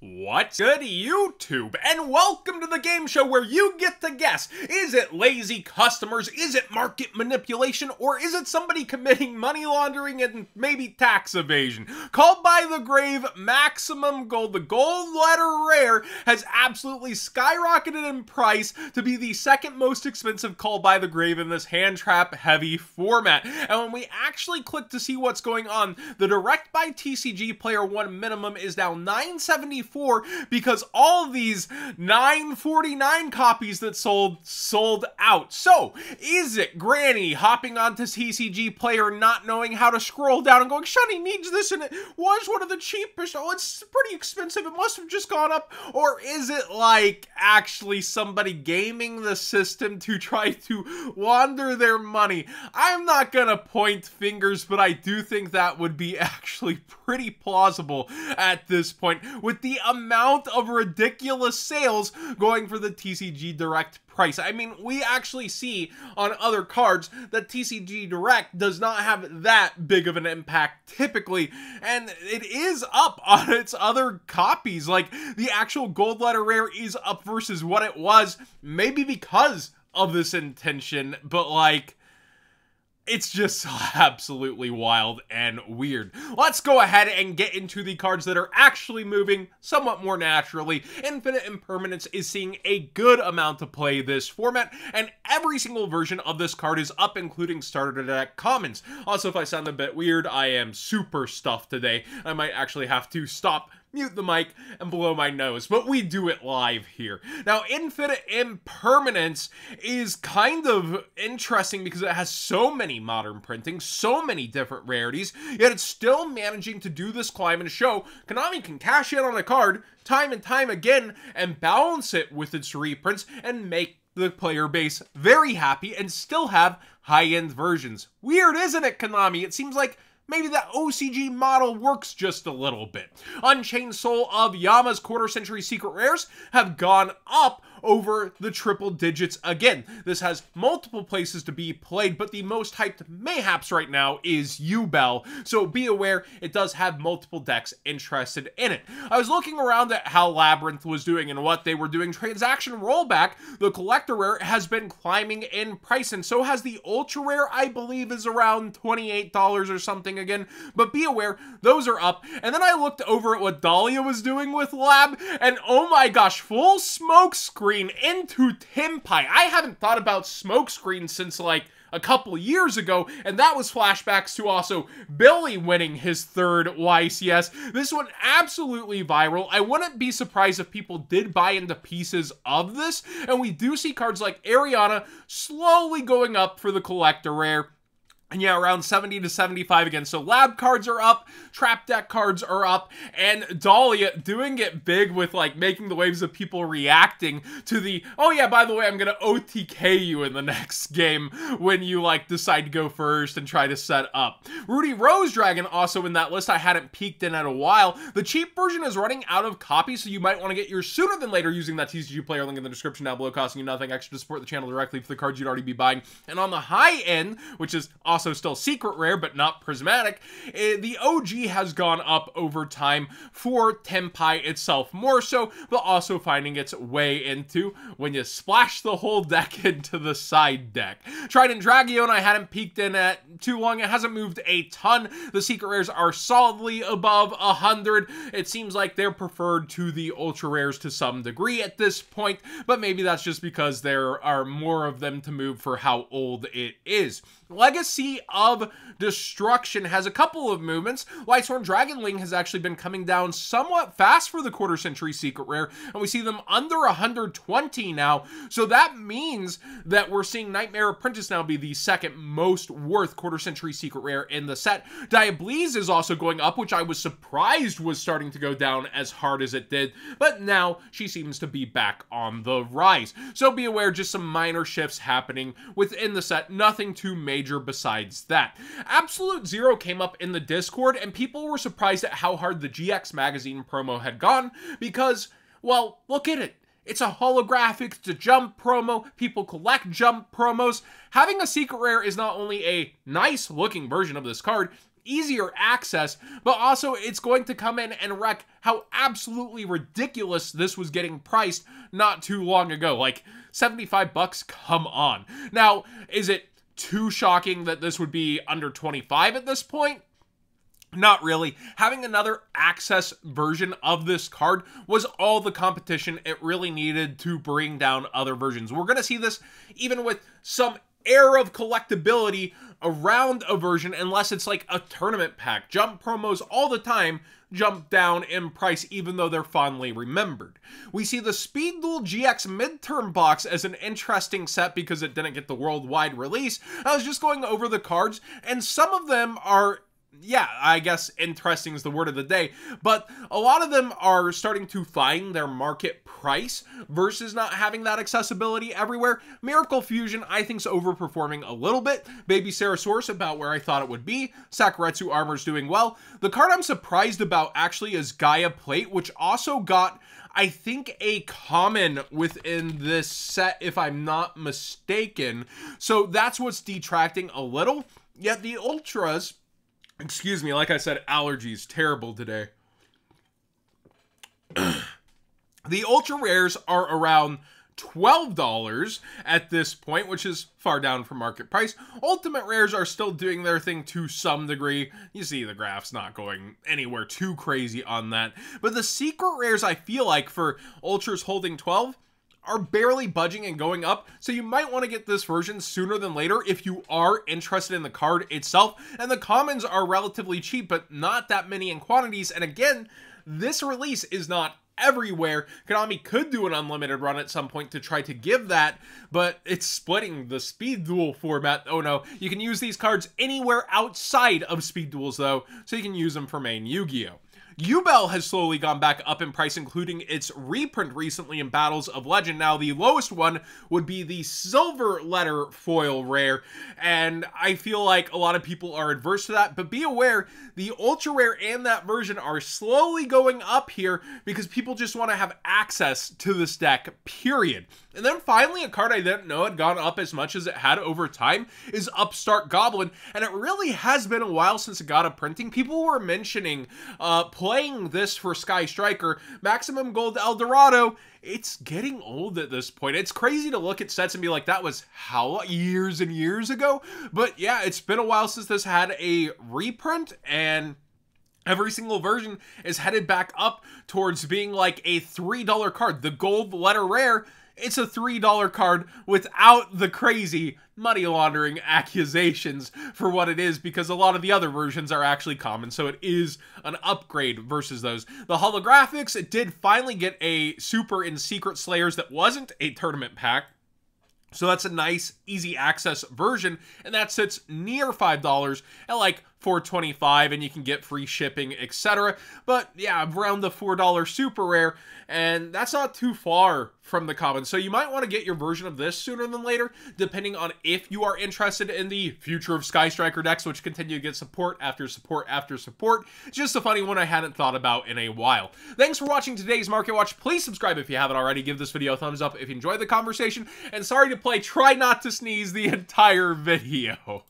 What's good, YouTube, and welcome to the game show where you get to guess, is it lazy customers, is it market manipulation, or is it somebody committing money laundering and maybe tax evasion? Call by the Grave, Maximum Gold, the gold letter rare, has absolutely skyrocketed in price to be the second most expensive Call by the Grave in this hand trap heavy format. And when we actually click to see what's going on, the direct by TCG Player 1 minimum is now $9.74. Because all these 949 copies that sold out. So is it Granny hopping onto TCG Player not knowing how to scroll down and going, Shunny needs this and it was one of the cheapest, oh it's pretty expensive, it must have just gone up? Or is it like actually somebody gaming the system to try to launder their money? I'm not gonna point fingers, but I do think that would be actually pretty plausible at this point with the amount of ridiculous sales going for the TCG Direct price. I mean, we actually see on other cards that TCG Direct does not have that big of an impact typically, and it is up on its other copies. Like, the actual gold letter rare is up versus what it was, maybe because of this intention, but like, it's just absolutely wild and weird. Let's go ahead and get into the cards that are actually moving somewhat more naturally. Infinite Impermanence is seeing a good amount to play this format, and every single version of this card is up, including starter deck commons. Also, if I sound a bit weird, I am super stuffed today. I might actually have to stop, mute the mic, and blow my nose, but we do it live here. Now, Infinite Impermanence is kind of interesting because it has so many modern printings, so many different rarities, yet it's still managing to do this climb and show Konami can cash in on a card time and time again and balance it with its reprints and make the player base very happy and still have high-end versions. Weird, isn't it, Konami? It seems like maybe that OCG model works just a little bit. Unchained Soul of Yama's quarter-century secret rares have gone up over the triple digits again. This has multiple places to be played, but the most hyped mayhaps right now is U-Bell, so be aware it does have multiple decks interested in it. I was looking around at how Labyrinth was doing and what they were doing. Transaction Rollback, the collector rare, has been climbing in price, and so has the ultra rare. I believe is around $28 or something again, but be aware those are up. And then I looked over at what Dahlia was doing with Lab, and oh my gosh, full smoke screen into Tenpai. I haven't thought about smoke screen since like a couple years ago, and that was flashbacks to also Billy winning his third YCS. This one absolutely viral. I wouldn't be surprised if people did buy into pieces of this, and we do see cards like Ariana slowly going up for the collector rare. And yeah, around 70 to 75 again. So Lab cards are up, Trap Deck cards are up, and Dahlia doing it big with like making the waves of people reacting to the, oh yeah, by the way, I'm going to OTK you in the next game when you like decide to go first and try to set up. Rudy Rose Dragon also in that list. I hadn't peeked in at a while. The cheap version is running out of copies, so you might want to get yours sooner than later using that TCG Player link in the description down below, costing you nothing extra to support the channel directly for the cards you'd already be buying. And on the high end, which is awesome, also still secret rare but not prismatic, the OG has gone up over time for Tenpai itself more so, but also finding its way into when you splash the whole deck into the side deck. Trident Dragion I hadn't peeked in at too long. It hasn't moved a ton. The secret rares are solidly above 100. It seems like they're preferred to the ultra rares to some degree at this point, but maybe that's just because there are more of them to move for how old it is. Legacy of Destruction has a couple of movements. Whitesworn Dragonling has actually been coming down somewhat fast for the quarter century secret rare, and we see them under 120 now, so that means that we're seeing Nightmare Apprentice now be the second most worth quarter century secret rare in the set. Diablise is also going up, which I was surprised was starting to go down as hard as it did, but now she seems to be back on the rise, so be aware just some minor shifts happening within the set, nothing too major besides that. Absolute Zero came up in the Discord, and people were surprised at how hard the GX magazine promo had gone because, well, look at it. It's a holographic, it's a Jump promo. People collect Jump promos. Having a secret rare is not only a nice looking version of this card, easier access, but also it's going to come in and wreck how absolutely ridiculous this was getting priced not too long ago. Like, 75 bucks, come on. Now, is it too shocking that this would be under 25 at this point? Not really. Having another access version of this card was all the competition it really needed to bring down other versions. We're going to see this even with some air of collectability around a version, unless it's like a tournament pack. Jump promos all the time jump down in price, even though they're fondly remembered. We see the Speed Duel GX midterm box as an interesting set because it didn't get the worldwide release. I was just going over the cards, and some of them are, yeah, I guess interesting is the word of the day, but a lot of them are starting to find their market price versus not having that accessibility everywhere. Miracle Fusion, I think, is overperforming a little bit. Baby Sarasaurus, about where I thought it would be. Sakuretsu Armor's doing well. The card I'm surprised about, actually, is Gaia Plate, which also got, I think, a common within this set, if I'm not mistaken. So that's what's detracting a little, yet the Ultras... Excuse me, like I said, allergies, terrible today. The Ultra Rares are around $12 at this point, which is far down from market price. Ultimate Rares are still doing their thing to some degree. You see the graph's not going anywhere too crazy on that. But the Secret Rares, I feel like, for Ultras holding 12, are barely budging and going up, so you might want to get this version sooner than later if you are interested in the card itself. And the commons are relatively cheap, but not that many in quantities. And again, this release is not everywhere. Konami could do an unlimited run at some point to try to give that, but it's splitting the Speed Duel format. Oh no, you can use these cards anywhere outside of Speed Duels though, so you can use them for main Yu-Gi-Oh! U-Bell has slowly gone back up in price, including its reprint recently in Battles of Legend. Now, the lowest one would be the Silver Letter Foil Rare, and I feel like a lot of people are adverse to that, but be aware, the Ultra Rare and that version are slowly going up here because people just want to have access to this deck, period. And then finally, a card I didn't know had gone up as much as it had over time is Upstart Goblin, and it really has been a while since it got a printing. People were mentioning playing this for Sky Striker. Maximum Gold El Dorado, it's getting old at this point. It's crazy to look at sets and be like, that was how years and years ago? But yeah, it's been a while since this had a reprint, and every single version is headed back up towards being like a $3 card. The Gold Letter Rare, it's a $3 card without the crazy money laundering accusations for what it is, because a lot of the other versions are actually common, so it is an upgrade versus those. The holographics, it did finally get a super in Secret Slayers that wasn't a tournament pack, so that's a nice, easy access version, and that sits near $5 at like $4.25, and you can get free shipping, etc. But yeah, around the $4 super rare, and that's not too far from the common. So you might want to get your version of this sooner than later, depending on if you are interested in the future of Sky Striker decks, which continue to get support after support after support. Just a funny one I hadn't thought about in a while. Thanks for watching today's Market Watch. Please subscribe if you haven't already. Give this video a thumbs up if you enjoyed the conversation. And sorry to play Try Not to Sneeze the entire video.